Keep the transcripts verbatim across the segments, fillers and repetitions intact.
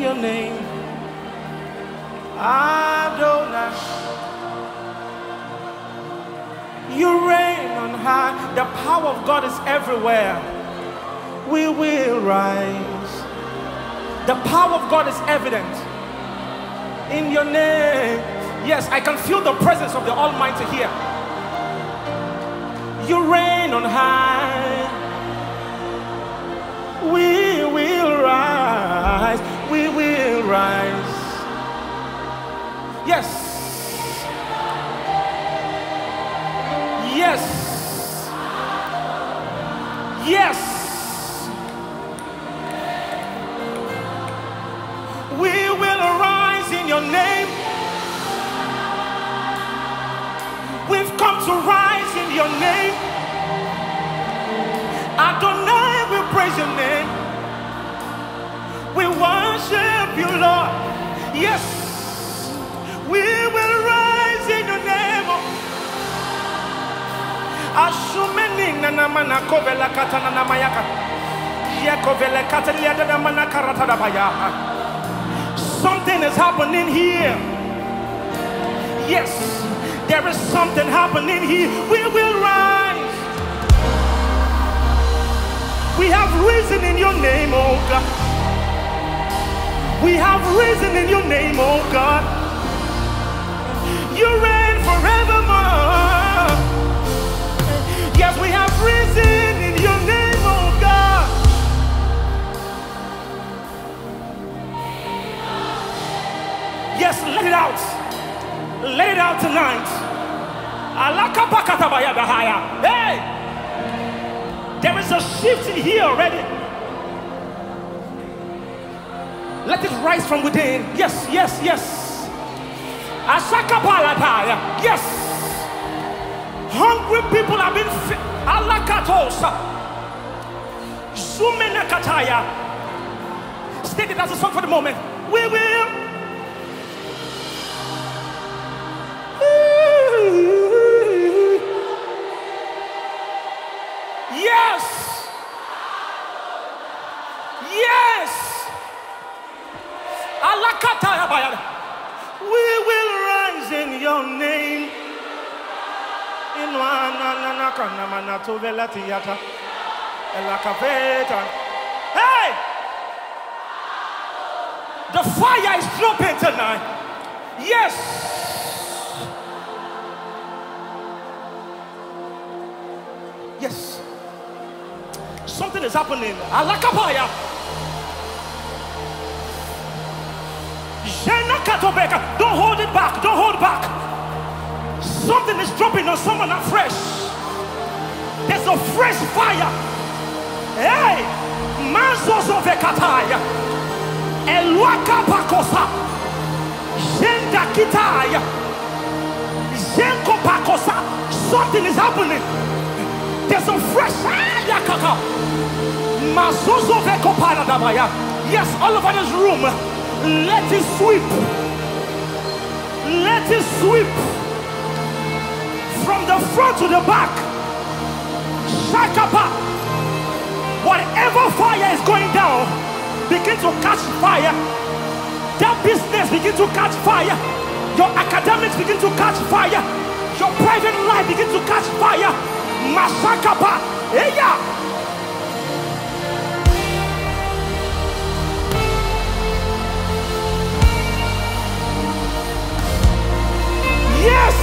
in your name, Adonai. You reign on high. The power of God is everywhere. We will rise. The power of God is evident in your name. Yes, I can feel the presence of the Almighty here. You reign on high. We will rise. We will rise. Yes. Yes. Yes. We will arise in your name. We've come to rise in your name. Adonai, we praise your name. We worship you, Lord. Yes, we will rise in your name. Ashumeni na namana kovela katana namayaka. Yekovela katelia da namana karata da baya. Something is happening here. Yes, there is something happening here. We will rise. We have risen in your name, oh God. We have risen in your name, oh God. You reign forevermore. Yes, we have risen in your name, oh God. Yes, let it out. Let it out tonight. Hey! There is a shift in here already. Let it rise from within. Yes, yes, yes. Yes. Hungry people have been fed. State it as a song for the moment. We will. Yes. Yes. We will rise in your name. Hey! The fire is dropping tonight. Yes. Yes. Something is happening. Alakapaya. Don't hold it back. Don't hold back. Something is dropping on someone afresh. There's a fresh fire. Hey. Mansoso vekataya. Eluaka pakosa. Jenda kitaya. Jenko pakosa. Something is happening. There's some fresh yakaka. Masozo veko paradabaya. Yes, all over this room. Let it sweep. Let it sweep. From the front to the back. Shakapa. Whatever fire is going down, begin to catch fire. That business begin to catch fire. Your academics begin to catch fire. Your private life begin to catch fire. Masakapa, eya. Yes.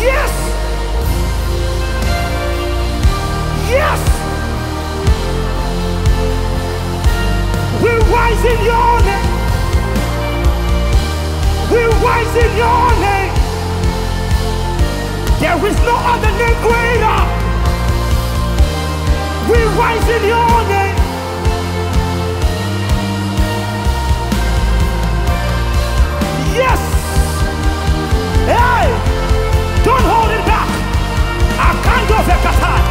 Yes. Yes. We rise in your name. We rise in your name. There is no other name greater. We rise in your name. Yes. Hey, don't hold it back. I can't go back at all.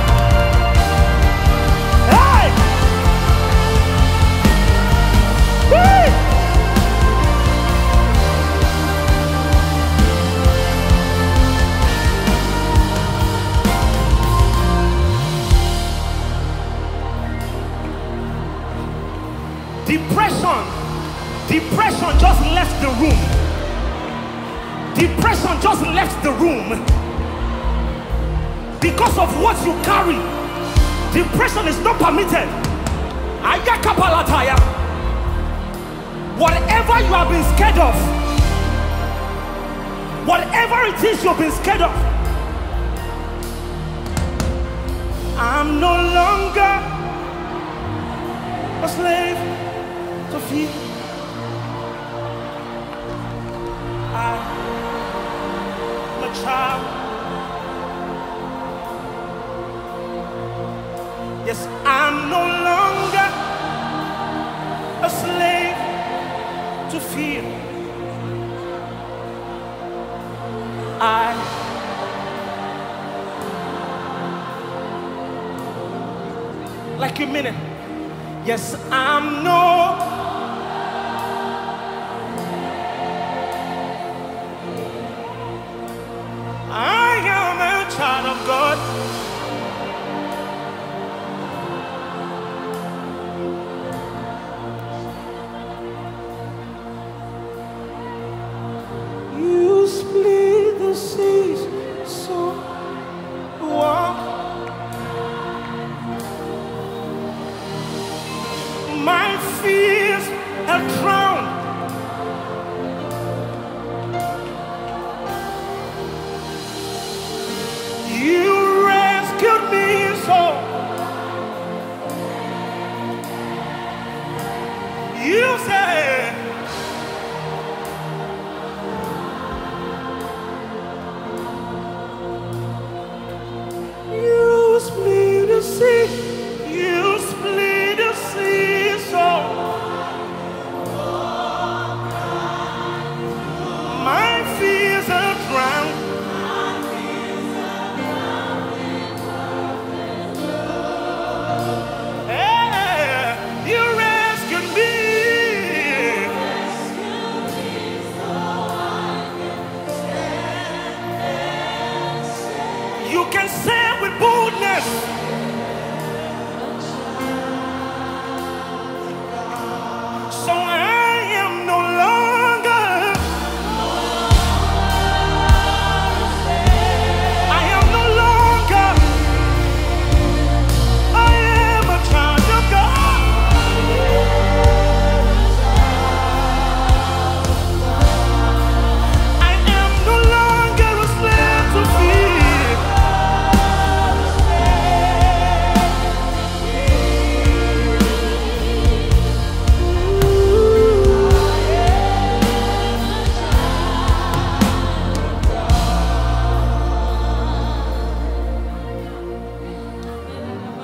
Depression just left the room because of what you carry. Depression is not permitted. Ayakapalataya. Whatever you have been scared of, whatever it is you've been scared of, I'm no longer a slave to fear. I'm a child. Yes, I'm no longer a slave to fear. I like a minute. Yes, I'm no. I am a child of God.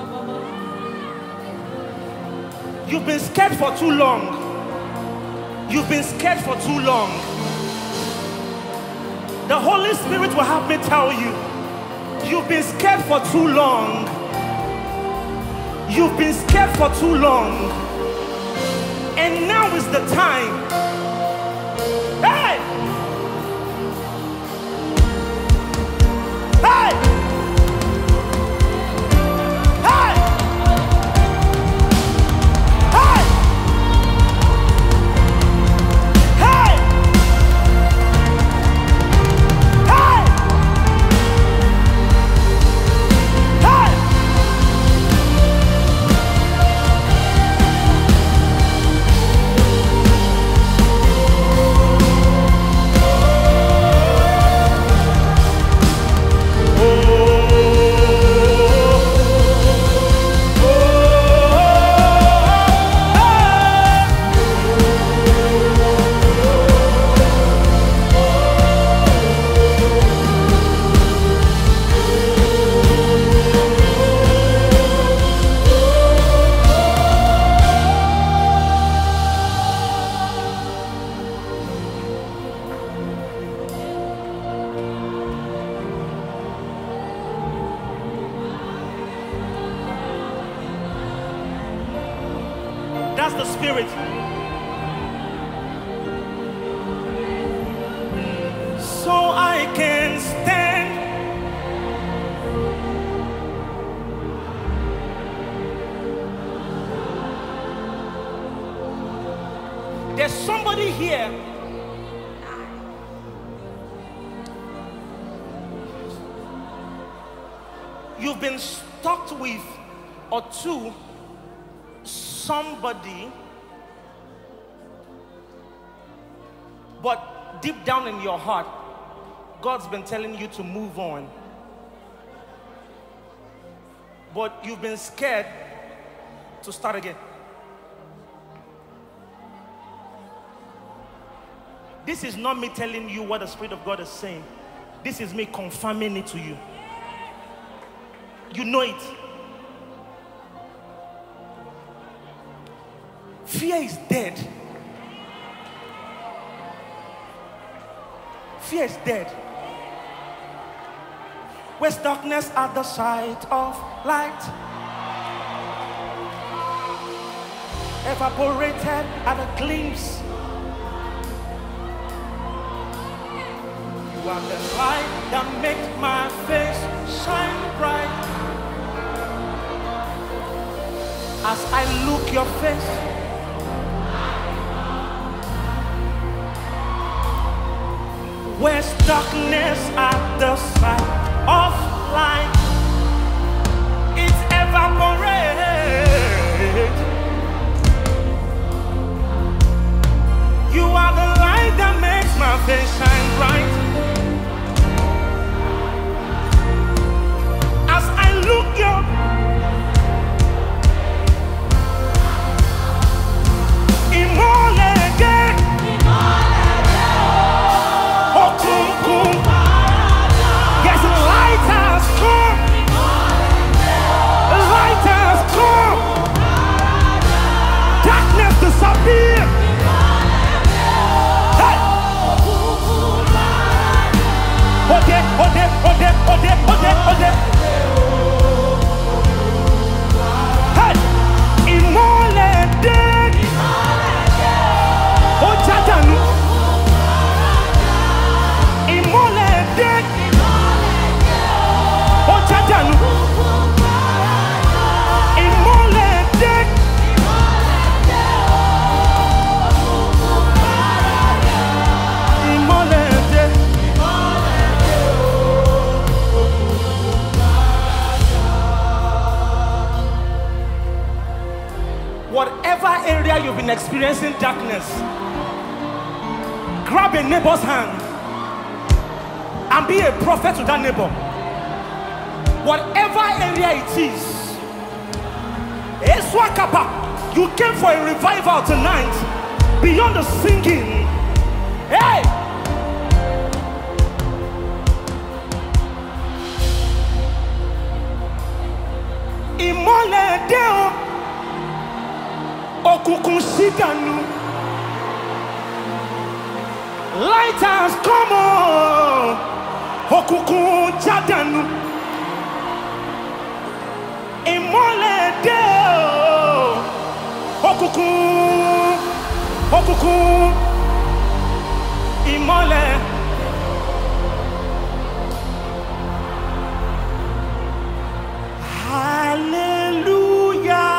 You've been scared for too long. You've been scared for too long. The Holy Spirit will have me tell you, you've been scared for too long. You've been scared for too long. And now is the time. Hey! Hey! That's the spirit. So I can stand. There's somebody here. you've been stuck with or to somebody, but deep down in your heart, God's been telling you to move on. But you've been scared to start again. This is not me telling you what the Spirit of God is saying. This is me confirming it to you. You know it. Fear is dead. Fear is dead. Where's darkness at the sight of light? Evaporated at a glimpse. You are the light that makes my face shine bright. As I look your face, where's darkness at the sight of light? It's evaporated. You are the light that makes my face shine bright. Look your Immole again. Oh, cool, cool. Yes, the light has come. The light has come. Darkness disappeared. Hey. Ode, ode, ode, ode, ode, ode. Whatever area you've been experiencing darkness, grab a neighbor's hand and be a prophet to that neighbor. Whatever area it is, you came for a revival tonight beyond the singing. Hey! Immole Deo. Light has come on. Okukun jadanu. Imole deo. Okukun. Okukun. Imole. Hallelujah.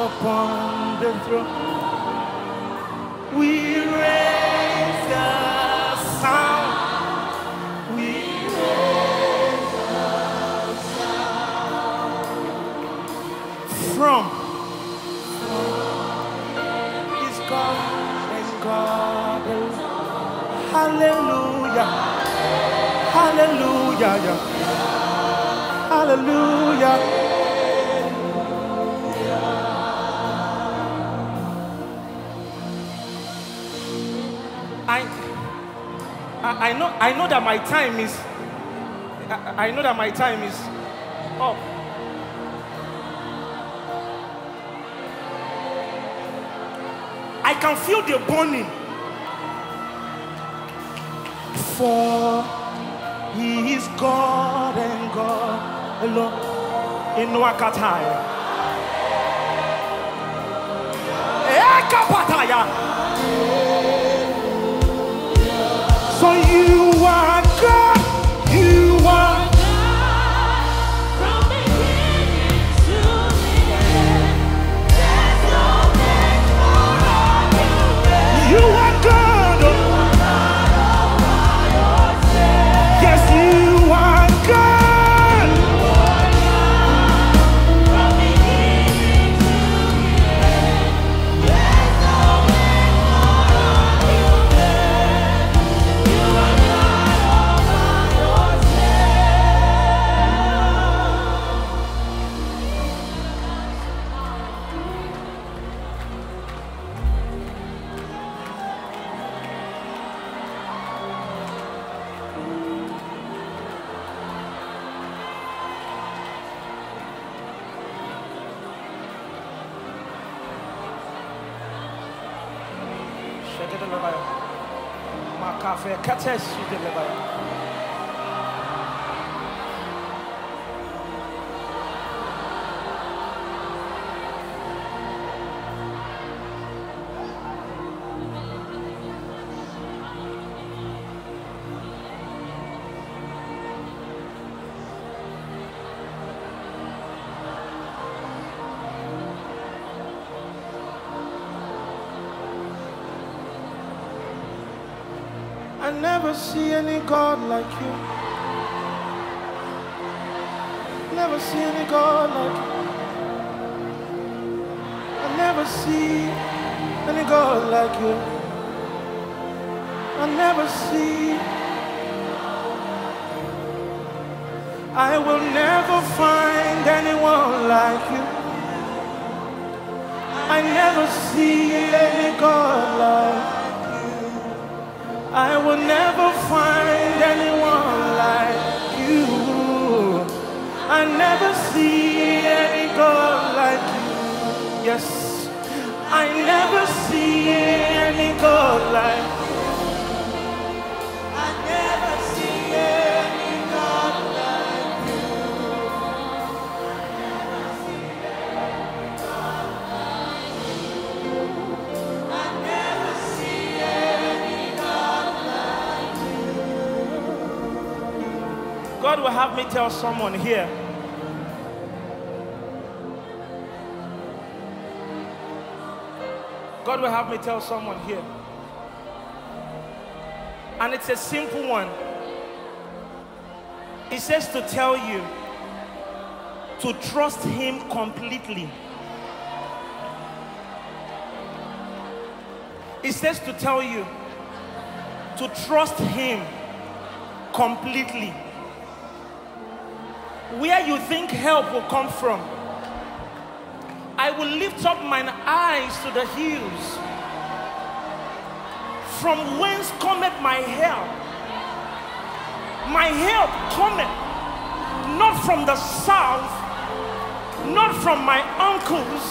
Upon the throne, we raise the sound. We raise the sound. From, From is God, is God. Hallelujah. Hallelujah. Hallelujah. I, I, I know I know that my time is I, I know that my time is up. I I can feel the burning. For he is God and God alone. In Noah Katai. So you are God. You are God. From beginning to the end, there's no place for argument. You are God. You are God by yourself. Yes, you are God. You are God. From beginning to the end, there's no place for argument. You are God all by yourself. I never see any God like you. Never see any God like you. I never see any God like you. I never see. I will never find anyone like you. I never see any God like you. I will never find anyone like you. I never see any God like you. Yes, I never see any God like you. I never see any God like you. I never see any God will have me tell someone here. God will have me tell someone here. And it's a simple one. He says to tell you to trust him completely. He says to tell you to trust him completely. Where you think help will come from. I will lift up mine eyes to the hills. From whence cometh my help? My help cometh not from the south, not from my uncles,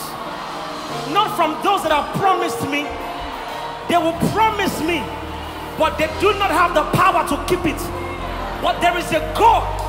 not from those that have promised me. They will promise me, but they do not have the power to keep it. But there is a God